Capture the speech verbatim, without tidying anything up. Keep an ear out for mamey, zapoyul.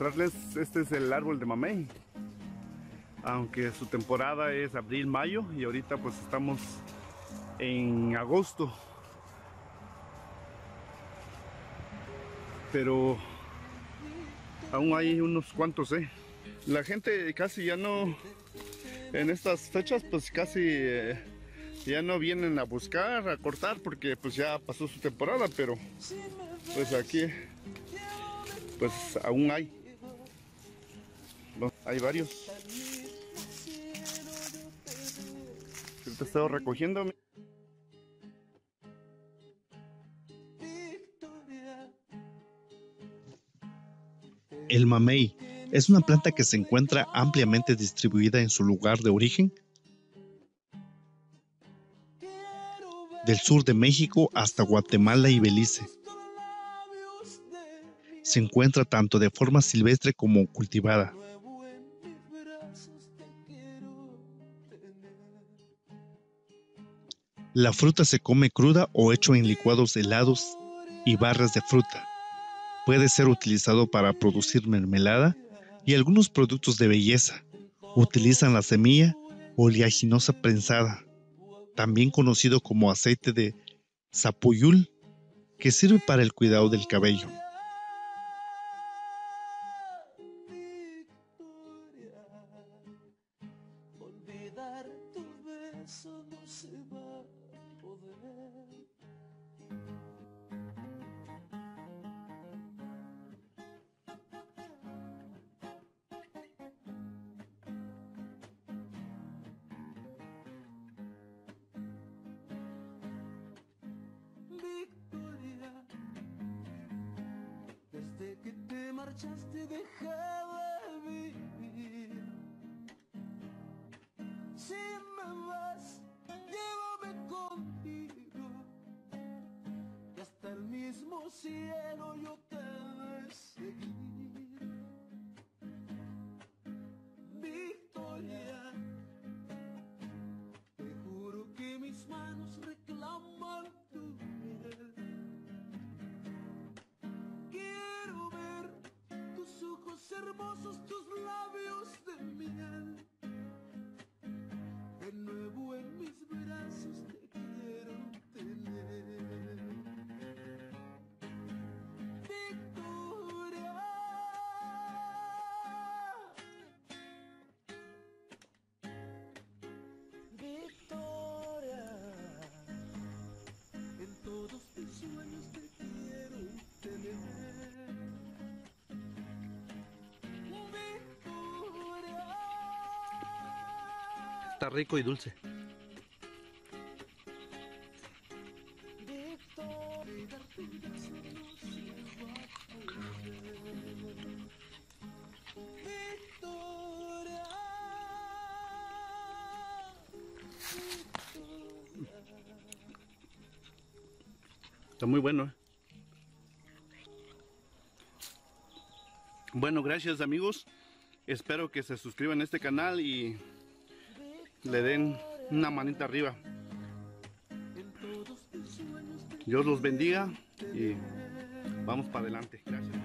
mostrarles, este es el árbol de mamey, aunque su temporada es abril, mayo, y ahorita pues estamos en agosto, pero aún hay unos cuantos, eh. La gente casi ya no, en estas fechas pues casi eh, ya no vienen a buscar, a cortar, porque pues ya pasó su temporada, pero pues aquí pues aún hay, hay varios. Ahorita he estado recogiendo. El mamey es una planta que se encuentra ampliamente distribuida en su lugar de origen, del sur de México hasta Guatemala y Belice. Se encuentra tanto de forma silvestre como cultivada. La fruta se come cruda o hecho en licuados helados y barras de fruta. Puede ser utilizado para producir mermelada y algunos productos de belleza. Utilizan la semilla oleaginosa prensada, también conocido como aceite de zapoyul, que sirve para el cuidado del cabello. Que te marchaste, dejaba vivir. Si me vas, llévame contigo, y hasta el mismo cielo yo te voy a seguir. Victoria, te juro que mis manos reclaman tu piel. Hermosos tus labios de miel, de nuevo en mis brazos te quiero tener. Victoria, Victoria, en todos tus sueños te quiero tener. Está rico y dulce. Está muy bueno, ¿eh? Bueno, gracias amigos. Espero que se suscriban a este canal y le den una manita arriba. Dios los bendiga y vamos para adelante. Gracias.